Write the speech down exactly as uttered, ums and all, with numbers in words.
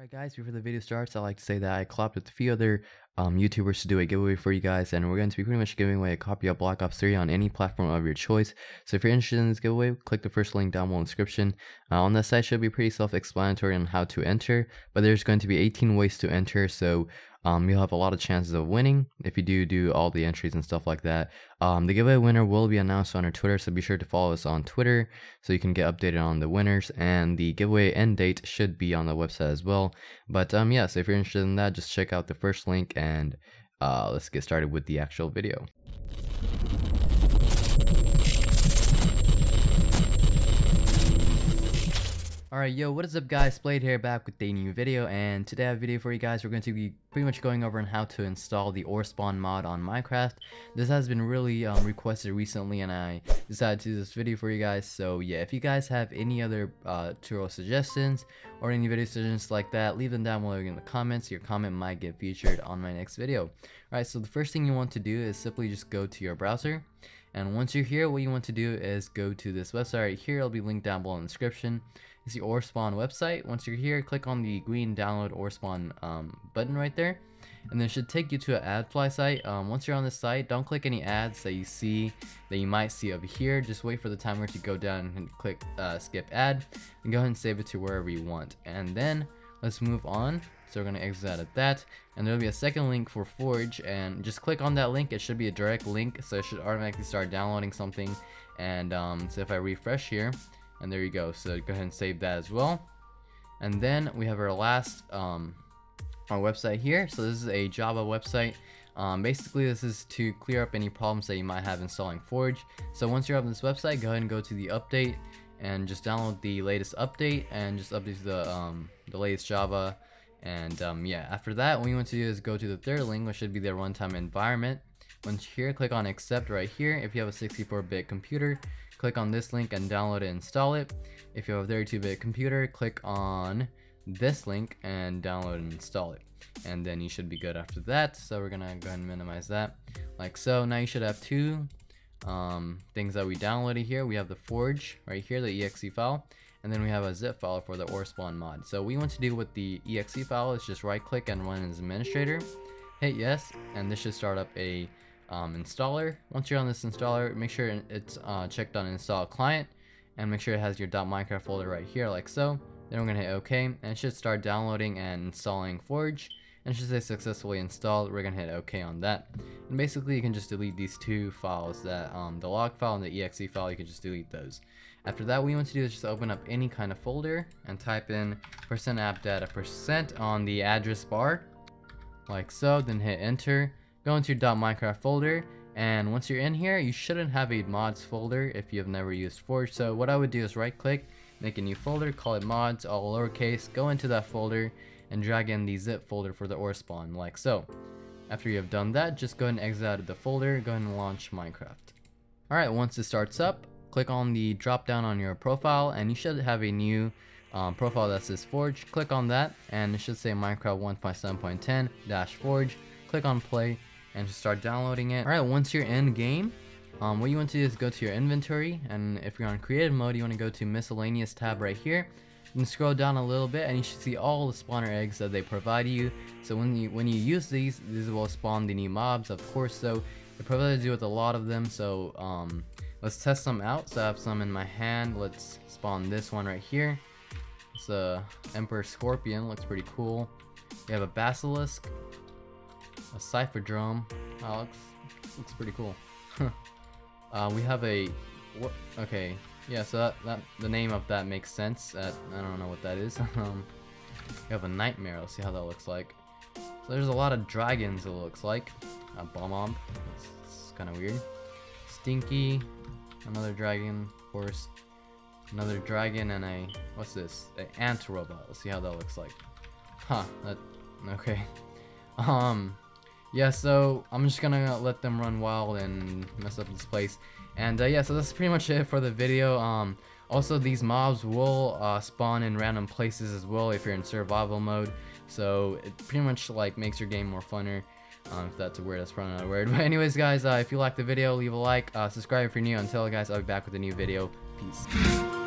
Alright guys, before the video starts, I'd like to say that I collabed with a few other um, YouTubers to do a giveaway for you guys, and we're going to be pretty much giving away a copy of Black Ops three on any platform of your choice. So if you're interested in this giveaway, click the first link down below in the description. Uh, on this site should be pretty self-explanatory on how to enter, but there's going to be eighteen ways to enter, so um, you'll have a lot of chances of winning if you do do all the entries and stuff like that. Um, the giveaway winner will be announced on our Twitter, so be sure to follow us on Twitter so you can get updated on the winners, and the giveaway end date should be on the website as well. But um yeah, so if you're interested in that, just check out the first link, and uh let's get started with the actual video. Alright, yo, what is up guys, xSplayd here, back with a new video, and today I have a video for you guys. We're going to be pretty much going over on how to install the OreSpawn mod on Minecraft. This has been really um, requested recently, and I decided to do this video for you guys. So yeah, if you guys have any other uh, tutorial suggestions or any video suggestions like that, leave them down below in the comments. Your comment might get featured on my next video. Alright, so the first thing you want to do is simply just go to your browser. And once you're here, what you want to do is go to this website right here. It'll be linked down below in the description. It's the OreSpawn website. Once you're here, click on the green download OreSpawn um, button right there. And then it should take you to an AdFly site. Um, once you're on this site, don't click any ads that you see, that you might see over here. Just wait for the timer to go down and click uh, skip ad. And go ahead and save it to wherever you want. And then let's move on. So we're going to exit out of that, and there'll be a second link for Forge, and just click on that link. It should be a direct link, so it should automatically start downloading something. And um, so if I refresh here, and there you go. So go ahead and save that as well. And then we have our last um, our website here. So this is a Java website. Um, basically, this is to clear up any problems that you might have installing Forge. So once you're on this website, go ahead and go to the update and just download the latest update and just update the um, the latest Java. And um, yeah, after that, what you want to do is go to the third link, which should be their runtime environment. Once you're here, click on accept right here. If you have a sixty-four bit computer, click on this link and download it and install it. If you have a thirty-two bit computer, click on this link and download and install it. And then you should be good after that. So we're gonna go ahead and minimize that like so. Now you should have two um, things that we downloaded here. We have the Forge right here, the E X E file. And then we have a zip file for the OreSpawn mod. So what we want to do with the E X E file is just right click and run as administrator. Hit yes, and this should start up a um, installer. Once you're on this installer, make sure it's uh, checked on install client, and make sure it has your .minecraft folder right here like so. Then we're gonna hit OK, and it should start downloading and installing Forge, and it should say successfully installed. We're gonna hit OK on that. And basically you can just delete these two files, that um, the log file and the E X E file. You can just delete those. After that, what we want to do is just open up any kind of folder and type in percent app data percent on the address bar like so, then hit enter. Go into your .minecraft folder, and once you're in here, you shouldn't have a mods folder if you have never used Forge. So what I would do is right click, make a new folder, call it mods, all lowercase, go into that folder and drag in the zip folder for the OreSpawn like so. After you have done that, just go ahead and exit out of the folder, go ahead and launch Minecraft. Alright, once it starts up, click on the drop down on your profile, and you should have a new um, profile that says Forge. Click on that, and it should say Minecraft one point seven point ten dash forge. Click on play and just start downloading it. Alright, once you're in game, um, what you want to do is go to your inventory, and if you're on creative mode, you want to go to miscellaneous tab right here. And scroll down a little bit, and you should see all the spawner eggs that they provide you. So when you when you use these, these will spawn the new mobs, of course. So it provides you with a lot of them. So um, let's test them out. So I have some in my hand. Let's spawn this one right here. It's a emperor scorpion. Looks pretty cool. We have a basilisk, a cypherdrome. Oh, looks looks pretty cool. uh, we have a what? Okay. Yeah, so that, that the name of that makes sense. That, I don't know what that is. um, we have a nightmare. Let's see how that looks like. So there's a lot of dragons. It looks like a bomb bomb. It's, it's kind of weird. Stinky, another dragon, of course, another dragon, and a what's this? An ant robot. Let's see how that looks like. Huh? That okay. Um. Yeah, so I'm just gonna let them run wild and mess up this place. And uh, yeah, so that's pretty much it for the video. Um, also, these mobs will uh, spawn in random places as well if you're in survival mode. So it pretty much like makes your game more funner. Um, if that's a word, that's probably not a word. But anyways, guys, uh, if you liked the video, leave a like, uh, subscribe if you're new. Until guys, I'll be back with a new video. Peace.